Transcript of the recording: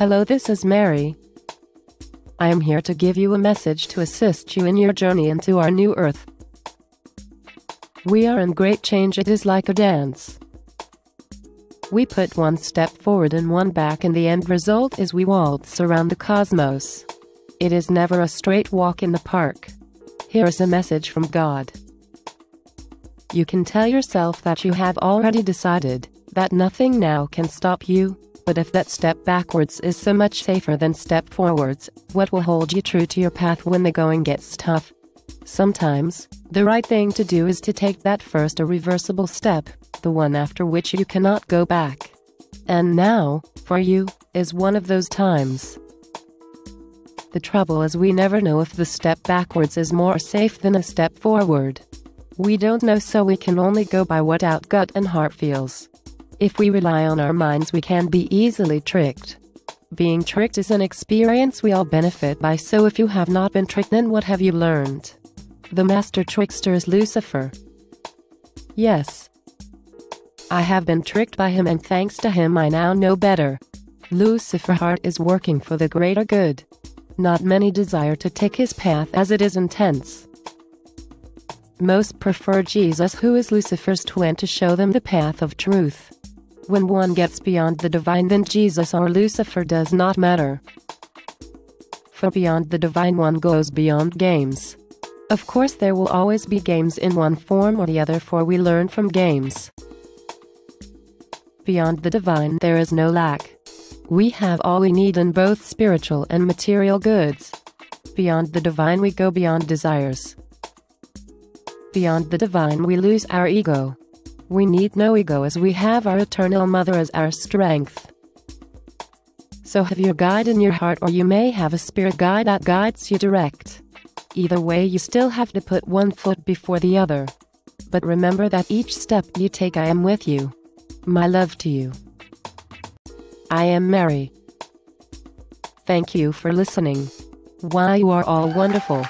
Hello, this is Mary. I am here to give you a message to assist you in your journey into our new earth. We are in great change. It is like a dance. We put one step forward and one back, and the end result is we waltz around the cosmos. It is never a straight walk in the park. Here is a message from God. You can tell yourself that you have already decided that nothing now can stop you. But if that step backwards is so much safer than step forwards, what will hold you true to your path when the going gets tough? Sometimes, the right thing to do is to take that first irreversible step, the one after which you cannot go back. And now, for you, is one of those times. The trouble is we never know if the step backwards is more safe than a step forward. We don't know, so we can only go by what our gut and heart feels. If we rely on our minds, we can be easily tricked. Being tricked is an experience we all benefit by, so if you have not been tricked, then what have you learned? The master trickster is Lucifer. Yes, I have been tricked by him, and thanks to him I now know better. Lucifer's heart is working for the greater good. Not many desire to take his path as it is intense. Most prefer Jesus, who is Lucifer's twin, to show them the path of truth. When one gets beyond the divine, then Jesus or Lucifer does not matter. For beyond the divine, one goes beyond games. Of course, there will always be games in one form or the other, for we learn from games. Beyond the divine, there is no lack. We have all we need in both spiritual and material goods. Beyond the divine, we go beyond desires. Beyond the divine, we lose our ego. We need no ego, as we have our eternal mother as our strength. So have your guide in your heart, or you may have a spirit guide that guides you direct. Either way, you still have to put one foot before the other. But remember that each step you take, I am with you. My love to you. I am Mary. Thank you for listening. Why, you are all wonderful.